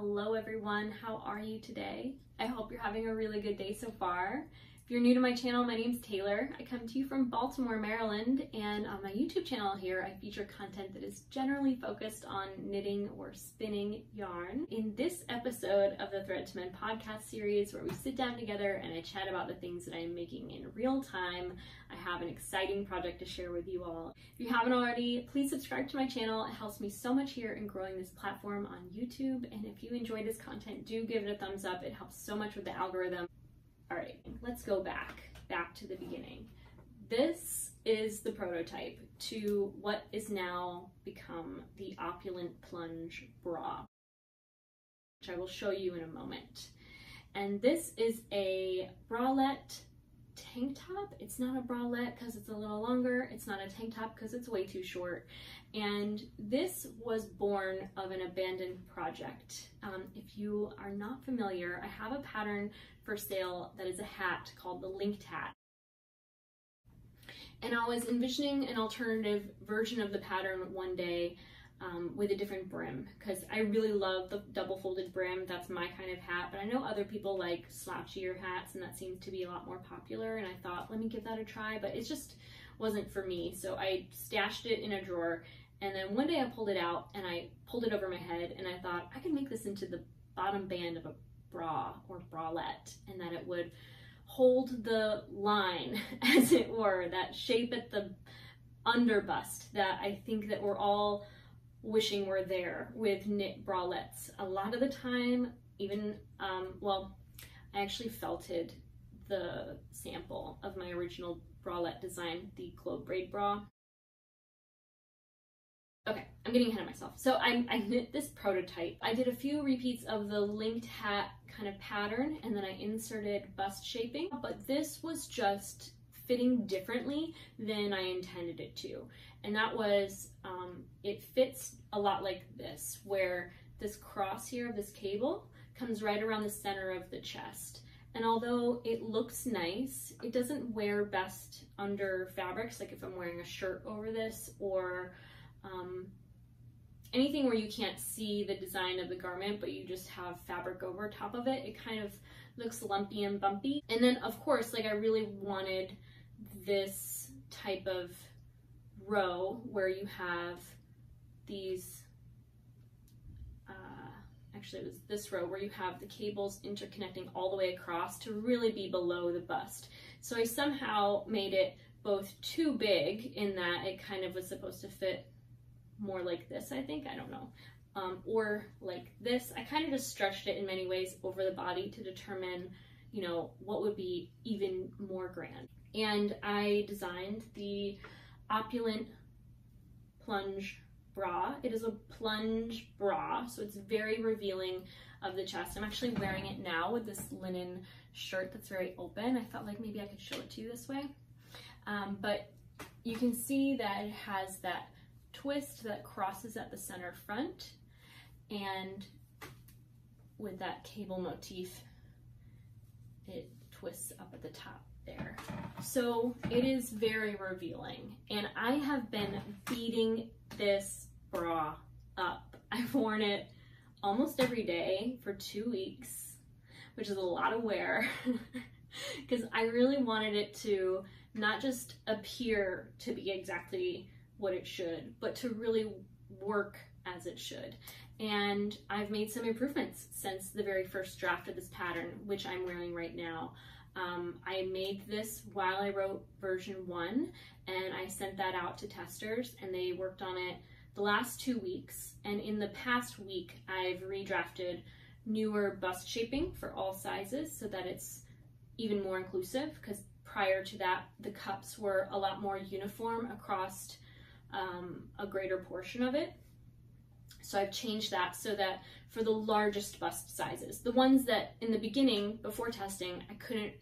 Hello everyone, how are you today? I hope you're having a really good day so far. If you're new to my channel, my name's Taylor. I come to you from Baltimore, Maryland, and on my YouTube channel here, I feature content that is generally focused on knitting or spinning yarn. In this episode of the Thread to Mend podcast series, where we sit down together and I chat about the things that I'm making in real time, I have an exciting project to share with you all. If you haven't already, please subscribe to my channel. It helps me so much here in growing this platform on YouTube. And if you enjoy this content, do give it a thumbs up. It helps so much with the algorithm. All right, let's go back to the beginning. This is the prototype to what is now become the Opulent Plunge bra, which I will show you in a moment. And this is a bralette tank top. It's not a bralette because it's a little longer. It's not a tank top because it's way too short. And this was born of an abandoned project. If you are not familiar, I have a pattern for sale that is a hat called the linked hat. And I was envisioning an alternative version of the pattern one day with a different brim, because I really love the double folded brim. That's my kind of hat, but I know other people like slouchier hats, and that seems to be a lot more popular, and I thought, let me give that a try, but it just wasn't for me. So I stashed it in a drawer, and then one day I pulled it out and I pulled it over my head, and I thought I could make this into the bottom band of a bra or bralette, and that it would hold the line, as it were, that shape at the under bust that I think that we're all wishing were there with knit bralettes. A lot of the time, even, well, I actually felted the sample of my original bralette design, the globe braid bra. Okay, I'm getting ahead of myself. So I knit this prototype. I did a few repeats of the linked hat kind of pattern, and then I inserted bust shaping, but this was just fitting differently than I intended it to. And that was, it fits a lot like this, where this cross here of this cable comes right around the center of the chest. And although it looks nice, it doesn't wear best under fabrics, like if I'm wearing a shirt over this, or anything where you can't see the design of the garment, but you just have fabric over top of it. It kind of looks lumpy and bumpy. And then of course, like I really wanted this type of row where you have these, actually it was this row where you have the cables interconnecting all the way across to really be below the bust. So I somehow made it both too big in that it kind of was supposed to fit more like this, I think, I don't know. Or like this. I kind of just stretched it in many ways over the body to determine, you know, what would be even more grand. And I designed the Opulent Plunge bra. It is a plunge bra, so it's very revealing of the chest. I'm actually wearing it now with this linen shirt that's very open. I felt like maybe I could show it to you this way. But you can see that it has that twist that crosses at the center front, and with that cable motif it twists up at the top there. So it is very revealing, and I have been beating this bra up. I've worn it almost every day for 2 weeks, which is a lot of wear, because I really wanted it to not just appear to be exactly what it should, but to really work as it should. And I've made some improvements since the very first draft of this pattern, which I'm wearing right now. I made this while I wrote version 1, and I sent that out to testers, and they worked on it the last 2 weeks. And in the past week, I've redrafted newer bust shaping for all sizes so that it's even more inclusive, because prior to that, the cups were a lot more uniform across a greater portion of it. So I've changed that so that for the largest bust sizes, the ones that in the beginning before testing I couldn't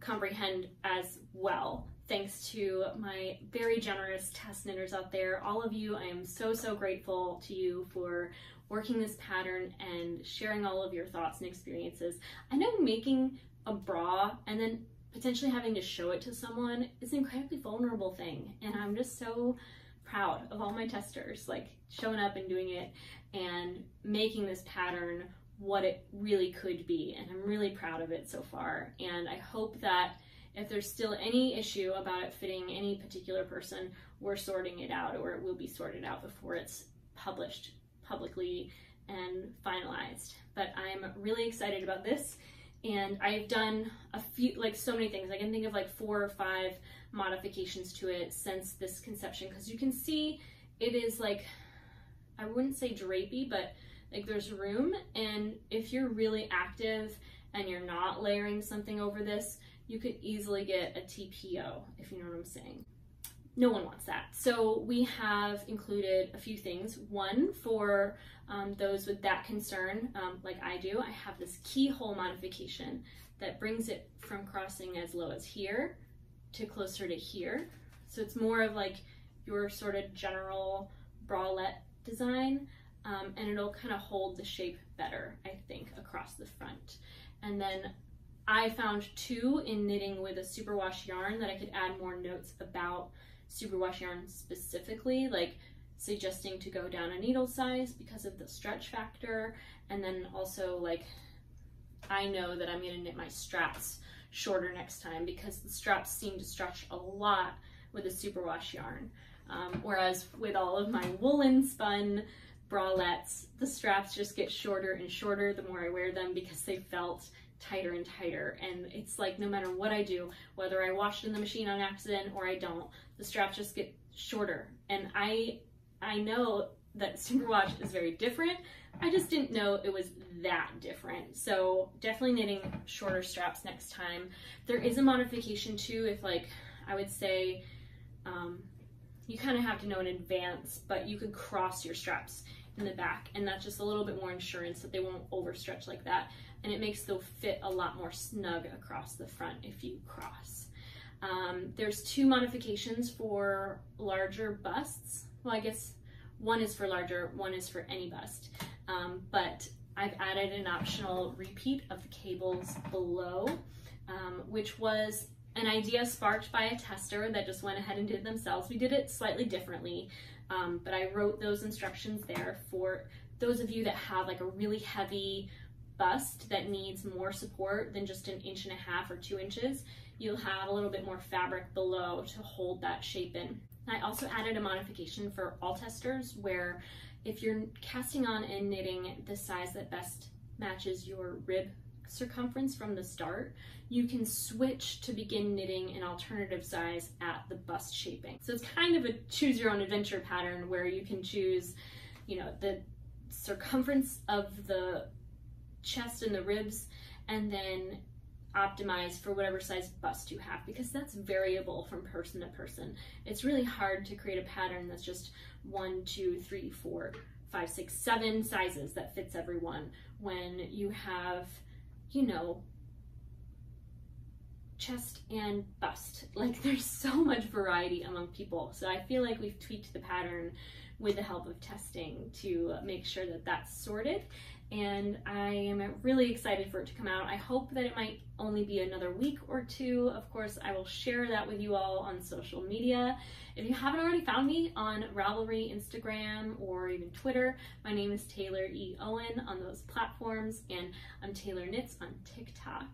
comprehend as well, thanks to my very generous test knitters out there, all of you, I am so grateful to you for working this pattern and sharing all of your thoughts and experiences. I know making a bra and then potentially having to show it to someone is an incredibly vulnerable thing, and I'm just so proud of all my testers, like showing up and doing it and making this pattern what it really could be, and I'm really proud of it so far. And I hope that if there's still any issue about it fitting any particular person, we're sorting it out, or it will be sorted out before it's published publicly and finalized. But I'm really excited about this, and I've done a few, like so many things. I can think of like 4 or 5 modifications to it since this conception, because you can see it is like, I wouldn't say drapey, but like there's room. And if you're really active and you're not layering something over this, you could easily get a TPO, if you know what I'm saying. No one wants that. So we have included a few things. One, for those with that concern, like I do, I have this keyhole modification that brings it from crossing as low as here to closer to here. So it's more of like your sort of general bralette design, and it'll kind of hold the shape better, I think, across the front. And then I found two in knitting with a superwash yarn that I could add more notes about superwash yarn specifically, like suggesting to go down a needle size because of the stretch factor. And then also, like, I know that I'm gonna knit my straps shorter next time because the straps seem to stretch a lot with a superwash yarn. Whereas with all of my Woolenspun bralettes, the straps just get shorter and shorter the more I wear them because they felt tighter and tighter. And it's like, no matter what I do, whether I wash it in the machine on accident or I don't, the straps just get shorter. And I know that superwash is very different. I just didn't know it was that different. So definitely knitting shorter straps next time. There is a modification too, if like, I would say, you kind of have to know in advance, but you could cross your straps in the back, and that's just a little bit more insurance that they won't overstretch like that. And it makes the fit a lot more snug across the front if you cross. There's 2 modifications for larger busts. Well, I guess one is for larger, one is for any bust. But I've added an optional repeat of the cables below, which was an idea sparked by a tester that just went ahead and did it themselves. We did it slightly differently, but I wrote those instructions there for those of you that have like a really heavy bust that needs more support than just an 1.5 inches or 2 inches. You'll have a little bit more fabric below to hold that shape in. I also added a modification for all testers where if you're casting on and knitting the size that best matches your rib circumference from the start, you can switch to begin knitting an alternative size at the bust shaping. So it's kind of a choose your own adventure pattern where you can choose, you know, the circumference of the chest and the ribs, and then optimize for whatever size bust you have, because that's variable from person to person. It's really hard to create a pattern that's just 1, 2, 3, 4, 5, 6, 7 sizes that fits everyone when you have, you know, chest and bust. Like, there's so much variety among people. So I feel like we've tweaked the pattern with the help of testing to make sure that that's sorted. And I am really excited for it to come out. I hope that it might only be another week or 2. Of course, I will share that with you all on social media. If you haven't already found me on Ravelry, Instagram, or even Twitter, my name is Taylor E. Owen on those platforms, and I'm Taylor Knits on TikTok.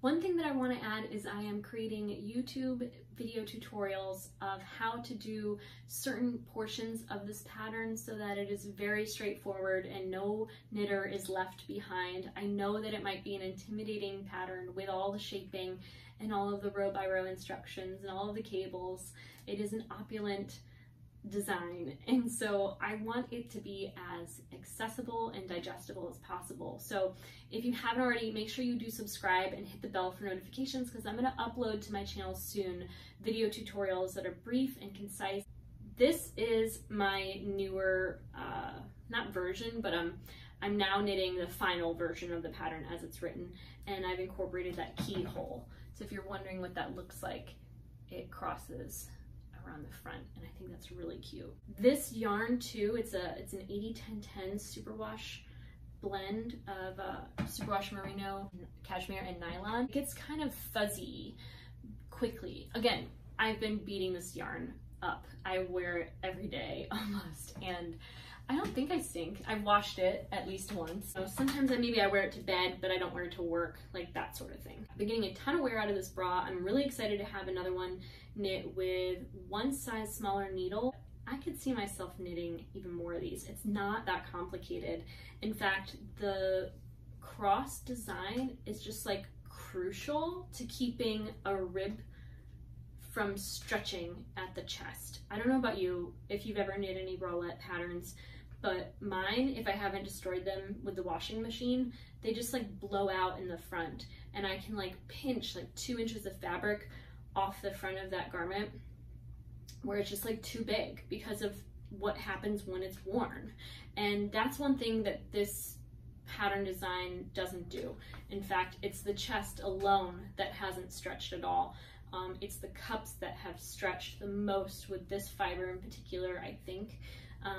One thing that I want to add is I am creating YouTube video tutorials of how to do certain portions of this pattern so that it is very straightforward and no knitter is left behind. I know that it might be an intimidating pattern with all the shaping and all of the row by row instructions and all of the cables. It is an opulent design, and so I want it to be as accessible and digestible as possible. So if you haven't already, make sure you do subscribe and hit the bell for notifications, because I'm going to upload to my channel soon video tutorials that are brief and concise. This is my newer not version, but I'm now knitting the final version of the pattern as it's written, and I've incorporated that keyhole. So if you're wondering what that looks like, it crosses around the front, and I think that's really cute. This yarn too, it's an 80-10-10 superwash blend of superwash merino, cashmere, and nylon. It gets kind of fuzzy quickly. Again, I've been beating this yarn up. I wear it every day almost, and I don't think I stink. I've washed it at least once. So sometimes maybe I wear it to bed, but I don't wear it to work, like that sort of thing. I've been getting a ton of wear out of this bra. I'm really excited to have another one knit with one size smaller needle. I could see myself knitting even more of these. It's not that complicated. In fact, the cross design is just like crucial to keeping a rib from stretching at the chest. I don't know about you, if you've ever knit any bralette patterns, but mine, if I haven't destroyed them with the washing machine, they just like blow out in the front, and I can like pinch like 2 inches of fabric off the front of that garment where it's just like too big because of what happens when it's worn. And that's one thing that this pattern design doesn't do. In fact, it's the chest alone that hasn't stretched at all. It's the cups that have stretched the most with this fiber in particular, I think.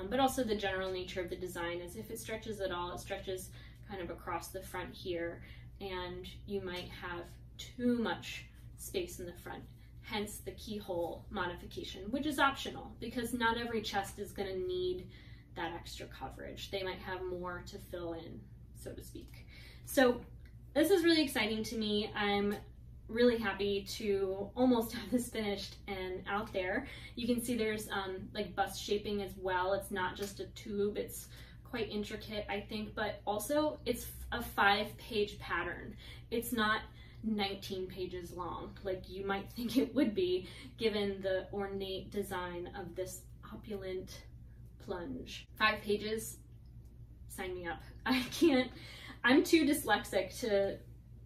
But also the general nature of the design is if it stretches at all, it stretches kind of across the front here, and you might have too much space in the front. Hence the keyhole modification, which is optional because not every chest is going to need that extra coverage. They might have more to fill in, so to speak. So this is really exciting to me. I'm really happy to almost have this finished and out there. You can see there's like bust shaping as well. It's not just a tube, it's quite intricate, I think, but also it's a 5-page pattern. It's not 19 pages long like you might think it would be given the ornate design of this opulent plunge. 5 pages, sign me up. I can't, I'm too dyslexic to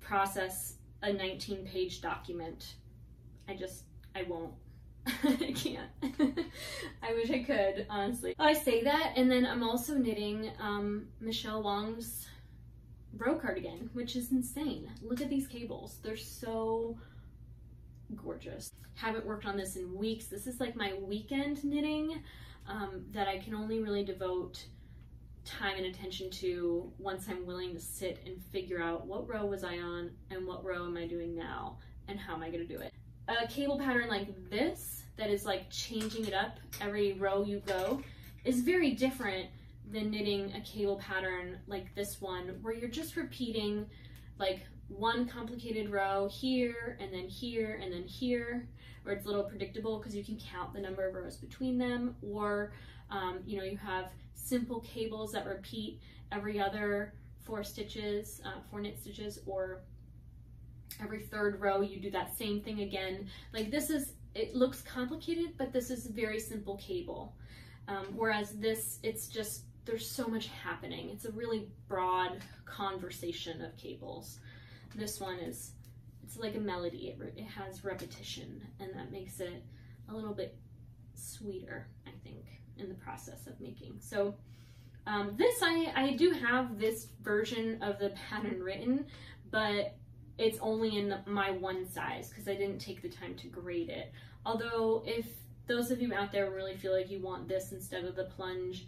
process a 19-page document. I won't. I can't. I wish I could, honestly. I say that, and then I'm also knitting Michelle Wong's Rowe cardigan, which is insane. Look at these cables. They're so gorgeous. Haven't worked on this in weeks. This is like my weekend knitting that I can only really devote time and attention to once I'm willing to sit and figure out what row was I on and what row am I doing now and how am I going to do it. A cable pattern like this that is like changing it up every row you go is very different than knitting a cable pattern like this one where you're just repeating like one complicated row here and then here and then here, or it's a little predictable because you can count the number of rows between them, or you know, you have simple cables that repeat every other 4 stitches, 4 knit stitches, or every 3rd row you do that same thing again. Like this is, it looks complicated, but this is very simple cable. Whereas this, it's just, there's so much happening. It's a really broad conversation of cables. This one is, it's like a melody. It has repetition, and that makes it a little bit sweeter, I think, in the process of making. So this, I do have this version of the pattern written, but it's only in my one size because I didn't take the time to grade it. Although if those of you out there really feel like you want this instead of the plunge,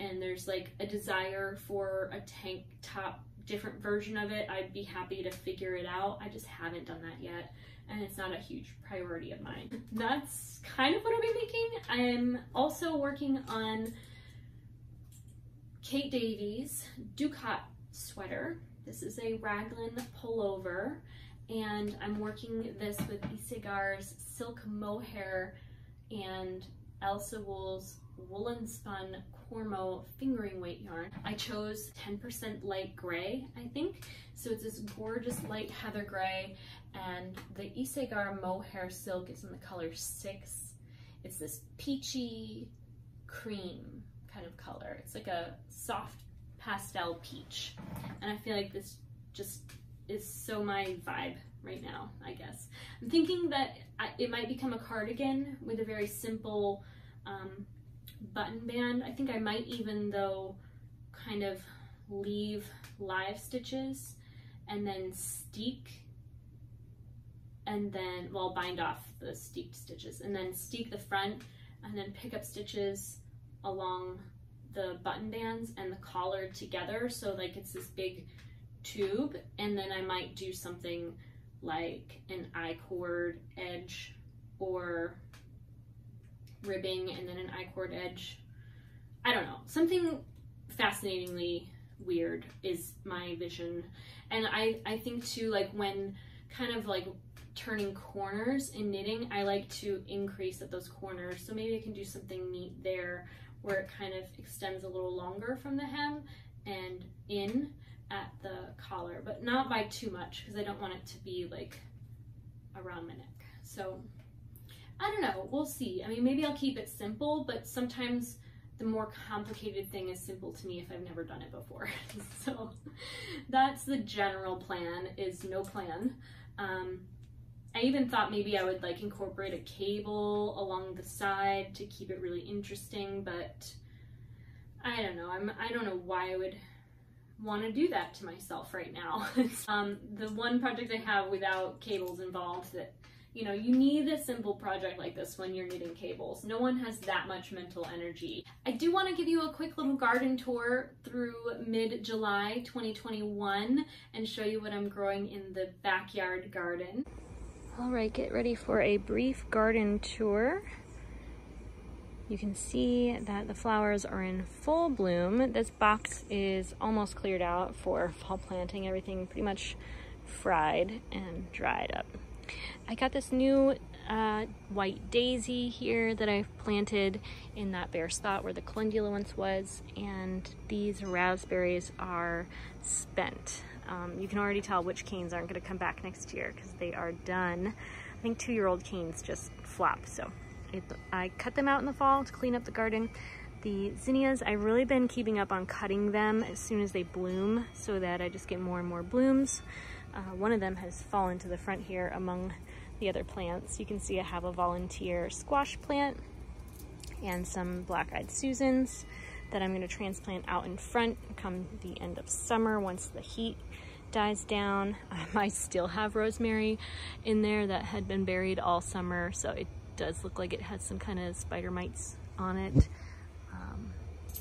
and there's like a desire for a tank top different version of it, I'd be happy to figure it out. I just haven't done that yet, and it's not a huge priority of mine. That's kind of what I'll be making. I'm also working on Kate Davies Ducot sweater. This is a raglan pullover, and I'm working this with Isegar's silk mohair and Elsa Wool's Woolenspun Cormo fingering weight yarn. I chose 10% light gray, I think. So it's this gorgeous light heather gray, and the Isegar mohair silk is in the color 6. It's this peachy cream kind of color. It's like a soft pastel peach. And I feel like this just is so my vibe right now, I guess. I'm thinking that it might become a cardigan with a very simple button band. I think I might even though kind of leave live stitches and then steek, and then, well, bind off the steeked stitches and then steek the front and then pick up stitches along the button bands and the collar together, so like it's this big tube. And then I might do something like an I-cord edge or ribbing and then an I-cord edge. I don't know, something fascinatingly weird is my vision. And I think too, like when kind of like turning corners in knitting, I like to increase at those corners. So maybe I can do something neat there where it kind of extends a little longer from the hem and in at the collar, but not by too much because I don't want it to be like around my neck. So I don't know, we'll see. I mean, maybe I'll keep it simple, but sometimes the more complicated thing is simple to me if I've never done it before. So that's the general plan, is no plan. I even thought maybe I would like incorporate a cable along the side to keep it really interesting, but I don't know. I don't know why I would want to do that to myself right now. The one project I have without cables involved that, you know, you need a simple project like this when you're knitting cables. No one has that much mental energy. I do want to give you a quick little garden tour through mid-July 2021 and show you what I'm growing in the backyard garden. All right, get ready for a brief garden tour. You can see that the flowers are in full bloom. This box is almost cleared out for fall planting. Everything pretty much fried and dried up. I got this new white daisy here that I've planted in that bare spot where the calendula once was, and these raspberries are spent. You can already tell which canes aren't going to come back next year because they are done. I think two-year-old canes just flop, so I cut them out in the fall to clean up the garden. The zinnias, I've really been keeping up on cutting them as soon as they bloom so that I just get more and more blooms. One of them has fallen to the front here among the other plants. You can see I have a volunteer squash plant and some black-eyed Susans that I'm going to transplant out in front come the end of summer once the heat dies down. I might still have rosemary in there that had been buried all summer, so it does look like it has some kind of spider mites on it.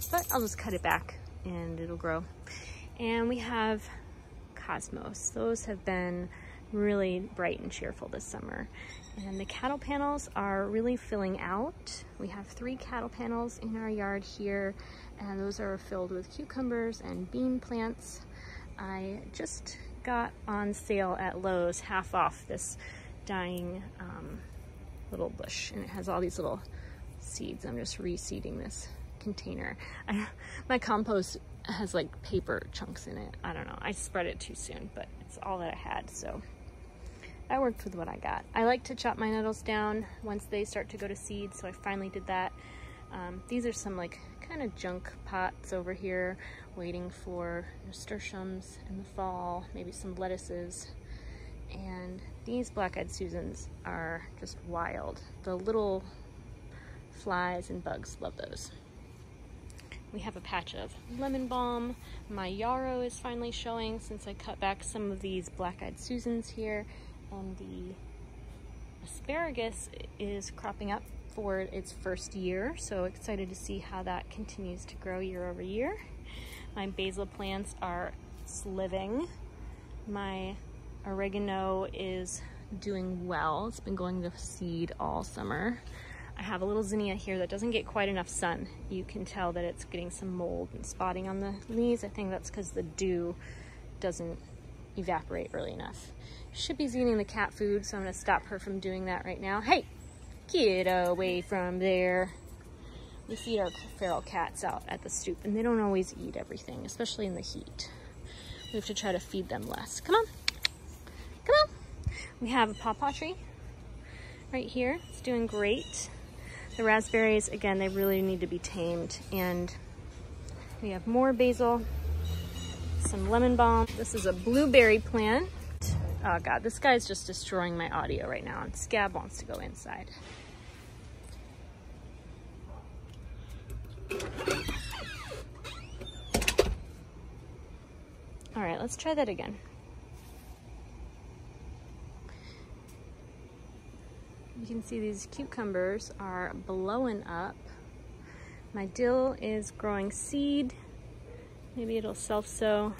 But I'll just cut it back and it'll grow. And we have cosmos. Those have been really bright and cheerful this summer. And the cattle panels are really filling out. We have 3 cattle panels in our yard here, and those are filled with cucumbers and bean plants. I just got on sale at Lowe's, half off, this dying little bush, and it has all these little seeds. I'm just reseeding this container. My compost has like paper chunks in it. I don't know, I spread it too soon, but it's all that I had, so I worked with what I got. I like to chop my nettles down once they start to go to seed, so I finally did that. These are some like kind of junk pots over here waiting for nasturtiums in the fall, maybe some lettuces. And these black-eyed Susans are just wild. The little flies and bugs love those. We have a patch of lemon balm. My yarrow is finally showing since I cut back some of these black-eyed Susans here, and the asparagus is cropping up for its first year, so excited to see how that continues to grow year over year. My basil plants are living. My oregano is doing well. It's been going to seed all summer. I have a little zinnia here that doesn't get quite enough sun. You can tell that it's getting some mold and spotting on the leaves. I think that's because the dew doesn't evaporate early enough. Should be eating the cat food, so I'm gonna stop her from doing that right now. Hey, get away from there. We feed our feral cats out at the stoop, and they don't always eat everything, especially in the heat. We have to try to feed them less. Come on, come on. We have a pawpaw tree right here. It's doing great. The raspberries, again, they really need to be tamed. And we have more basil, some lemon balm. This is a blueberry plant. Oh God, this guy's just destroying my audio right now, and Scab wants to go inside. All right, let's try that again. You can see these cucumbers are blowing up. My dill is growing seed. Maybe it'll self-sow.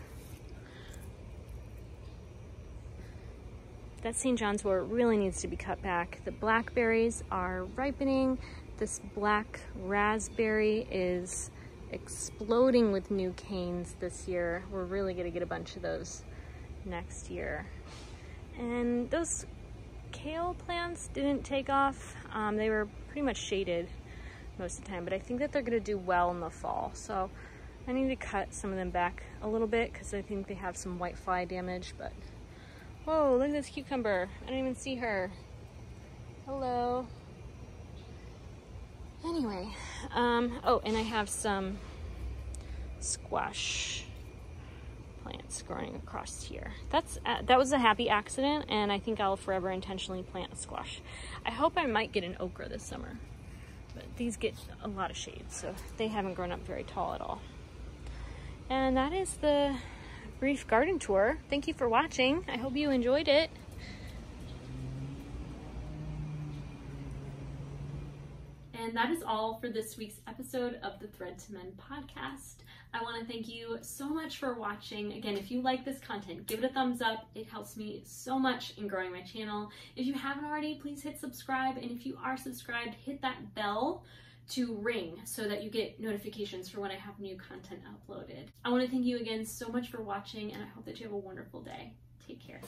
That St. John's wort really needs to be cut back. The blackberries are ripening. This black raspberry is exploding with new canes this year. We're really gonna get a bunch of those next year. And those kale plants didn't take off. They were pretty much shaded most of the time, but I think that they're gonna do well in the fall. So I need to cut some of them back a little bit because I think they have some white fly damage, but whoa, look at this cucumber. I don't even see her. Hello. Anyway, oh, and I have some squash plants growing across here. That was a happy accident, and I think I'll forever intentionally plant squash. I hope I might get an okra this summer, but these get a lot of shade, so they haven't grown up very tall at all. And that is the brief garden tour. Thank you for watching. I hope you enjoyed it. And that is all for this week's episode of the Thread to Mend podcast. I want to thank you so much for watching. Again, if you like this content, give it a thumbs up. It helps me so much in growing my channel. If you haven't already, please hit subscribe. And if you are subscribed, hit that bell to ring so that you get notifications for when I have new content uploaded. I want to thank you again so much for watching, and I hope that you have a wonderful day. Take care.